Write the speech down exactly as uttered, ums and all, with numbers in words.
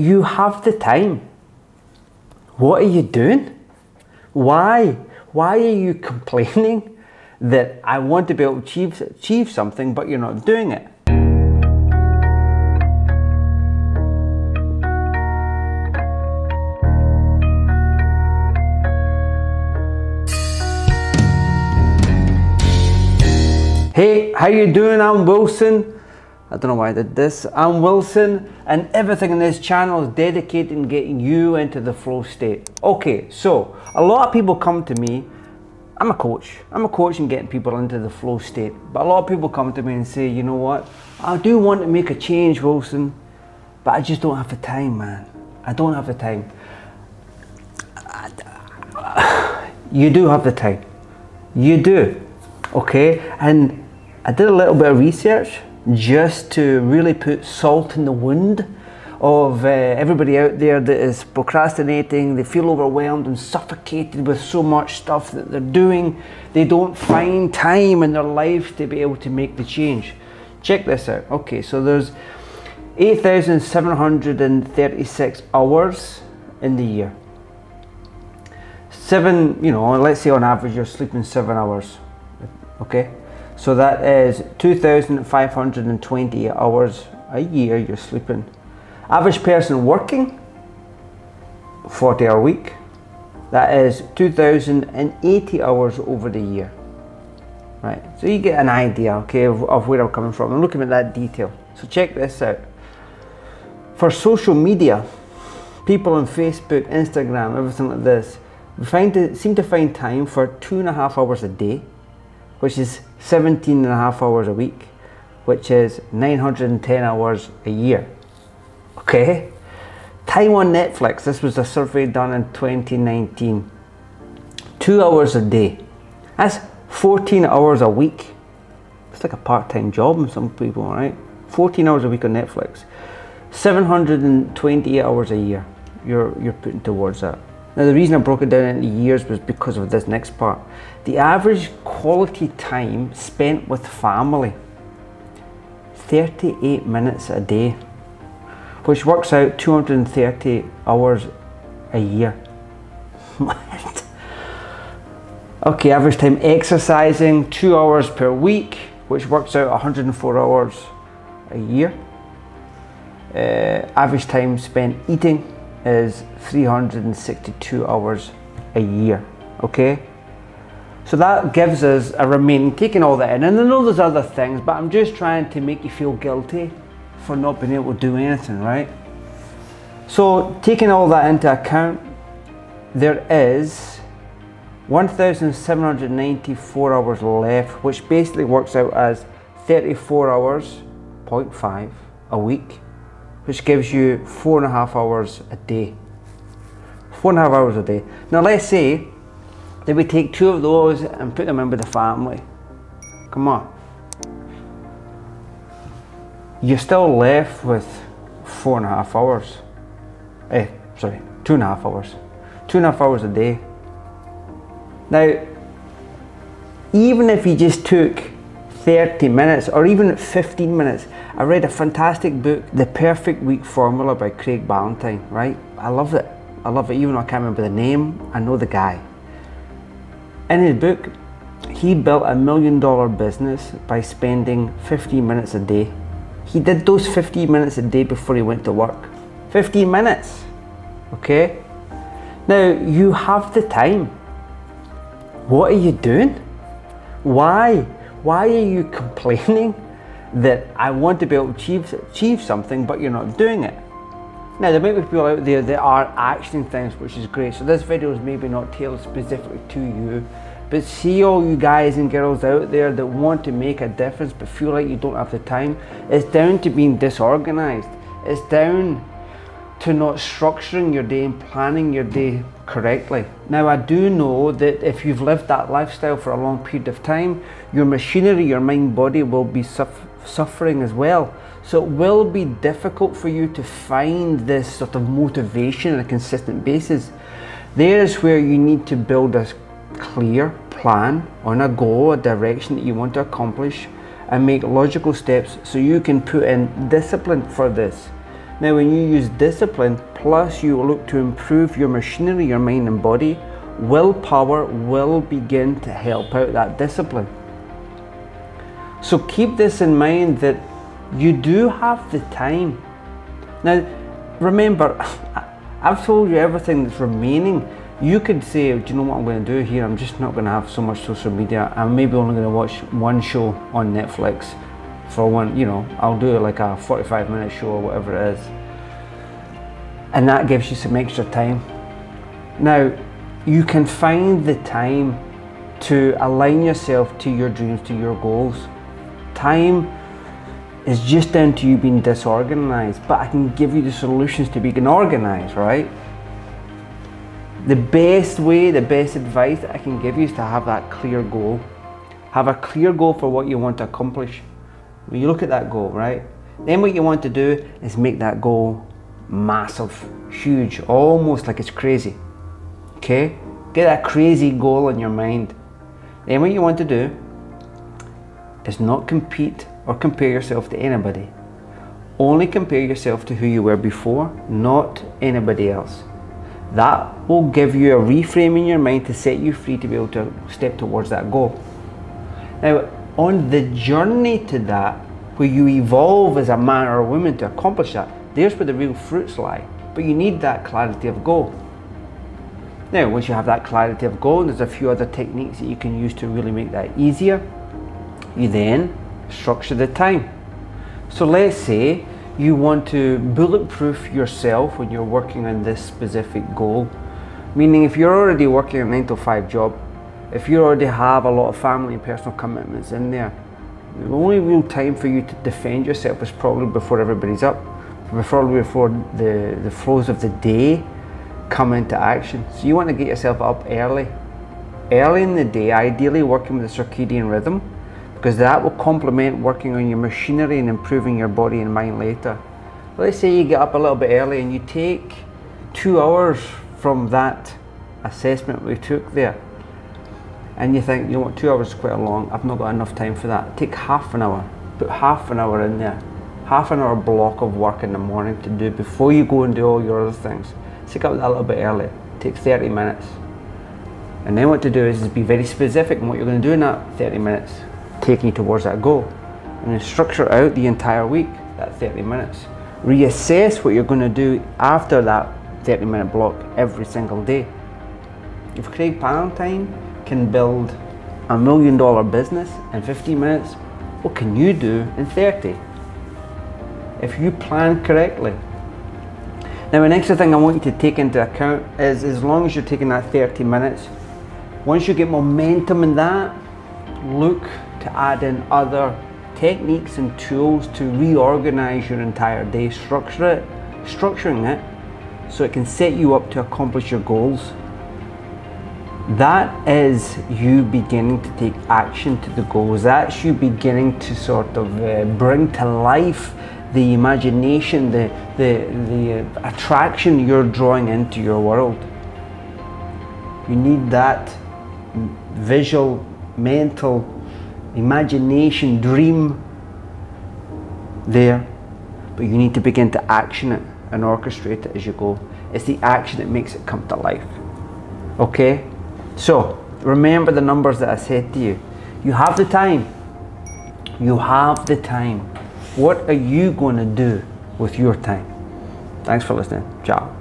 you have the time. What are you doing? Why? Why are you complaining that I want to be able to achieve, achieve something, but you're not doing it? Hey, how you doing? I'm Wilson. I don't know why I did this. I'm Wilson, and everything in this channel is dedicated in getting you into the flow state. Okay, so a lot of people come to me. I'm a coach. I'm a coach in getting people into the flow state. But a lot of people come to me and say, you know what? I do want to make a change, Wilson, but I just don't have the time, man. I don't have the time. You do have the time. You do. Okay, and I did a little bit of research just to really put salt in the wound of uh, everybody out there that is procrastinating. They feel overwhelmed and suffocated with so much stuff that they're doing. They don't find time in their life to be able to make the change. Check this out. Okay, so there's eight thousand seven hundred thirty-six hours in the year. Seven, you know, let's say on average you're sleeping seven hours. Okay, so that is two thousand five hundred twenty hours a year you're sleeping. Average person working, forty hour week, that is two thousand eighty hours over the year. Right, so you get an idea, okay, of, of where I'm coming from. I'm looking at that detail. So check this out. For social media, people on Facebook, Instagram, everything like this, we find to, seem to find time for two and a half hours a day, which is seventeen and a half hours a week, which is nine hundred ten hours a year. Okay? Time on Netflix, this was a survey done in twenty nineteen. Two hours a day. That's fourteen hours a week. It's like a part-time job in some people, right? fourteen hours a week on Netflix. seven hundred twenty hours a year you're, you're putting towards that. Now, the reason I broke it down into years was because of this next part. The average quality time spent with family, thirty-eight minutes a day, which works out two hundred thirty hours a year. What? Okay, average time exercising, two hours per week, which works out one hundred four hours a year. Uh, average time spent eating is three hundred sixty-two hours a year. Okay, so that gives us a remaining, taking all that in, and I know there's other things, but I'm just trying to make you feel guilty for not being able to do anything, right? So taking all that into account, there is one thousand seven hundred ninety-four hours left, which basically works out as thirty-four hours point five a week, which gives you four and a half hours a day. Four and a half hours a day. Now let's say that we take two of those and put them in with the family. Come on. You're still left with four and a half hours. Eh, sorry, two and a half hours. Two and a half hours a day. Now, even if you just took thirty minutes or even fifteen minutes. I read a fantastic book, The Perfect Week Formula by Craig Ballantyne, right? I love it. I love it. Even though I can't remember the name, I know the guy. In his book, he built a million dollar business by spending fifteen minutes a day. He did those fifteen minutes a day before he went to work. fifteen minutes, okay? Now, you have the time. What are you doing? Why? Why are you complaining that I want to be able to achieve, achieve something, but you're not doing it? Now, there may be people out there that are actioning things, which is great. So this video is maybe not tailored specifically to you, but see all you guys and girls out there that want to make a difference, but feel like you don't have the time. It's down to being disorganized. It's down to not structuring your day and planning your day correctly. Now, I do know that if you've lived that lifestyle for a long period of time, your machinery, your mind, body will be suf suffering as well. So it will be difficult for you to find this sort of motivation on a consistent basis. There's where you need to build a clear plan on a goal, a direction that you want to accomplish, and make logical steps so you can put in discipline for this. Now, when you use discipline, plus you look to improve your machinery, your mind and body, willpower will begin to help out that discipline. So keep this in mind, that you do have the time. Now, remember, I've told you everything that's remaining. You could say, do you know what I'm going to do here? I'm just not going to have so much social media. I'm maybe only going to watch one show on Netflix for one, you know, I'll do like a forty-five minute show or whatever it is. And that gives you some extra time. Now, you can find the time to align yourself to your dreams, to your goals. Time is just down to you being disorganized, but I can give you the solutions to being organized, right? The best way, the best advice that I can give you is to have that clear goal. Have a clear goal for what you want to accomplish. When you look at that goal, right? Then what you want to do is make that goal massive, huge, almost like it's crazy, okay? Get that crazy goal in your mind. Then what you want to do is not compete or compare yourself to anybody. Only compare yourself to who you were before, not anybody else. That will give you a reframe in your mind to set you free to be able to step towards that goal. Now, on the journey to that, where you evolve as a man or a woman to accomplish that, there's where the real fruits lie. But you need that clarity of goal. Now, once you have that clarity of goal, and there's a few other techniques that you can use to really make that easier, you then structure the time. So let's say you want to bulletproof yourself when you're working on this specific goal. Meaning, if you're already working a nine to five job, if you already have a lot of family and personal commitments in there, the only real time for you to defend yourself is probably before everybody's up, probably before the, the flows of the day come into action. So you want to get yourself up early. Early in the day, ideally working with the circadian rhythm, because that will complement working on your machinery and improving your body and mind later. Let's say you get up a little bit early and you take two hours from that assessment we took there. And you think, you know what, two hours is quite long, I've not got enough time for that. Take half an hour, put half an hour in there. Half an hour block of work in the morning to do before you go and do all your other things. Stick up that a little bit early, take thirty minutes. And then what to do is, is be very specific in what you're going to do in that thirty minutes. Taking you towards that goal, and then structure out the entire week, that thirty minutes. Reassess what you're going to do after that thirty minute block every single day. If Craig Ballantyne can build a million dollar business in fifteen minutes, what can you do in thirty? If you plan correctly. Now, an extra thing I want you to take into account is, as long as you're taking that thirty minutes, once you get momentum in that, look to add in other techniques and tools to reorganize your entire day. Structure it, structuring it so it can set you up to accomplish your goals. That is you beginning to take action to the goals. That's you beginning to sort of uh, bring to life the imagination, the, the, the uh, attraction you're drawing into your world. You need that visual, mental, imagination, dream there, but you need to begin to action it and orchestrate it as you go. It's the action that makes it come to life, okay? So remember the numbers that I said to you. You have the time, you have the time. What are you going to do with your time? Thanks for listening. Ciao.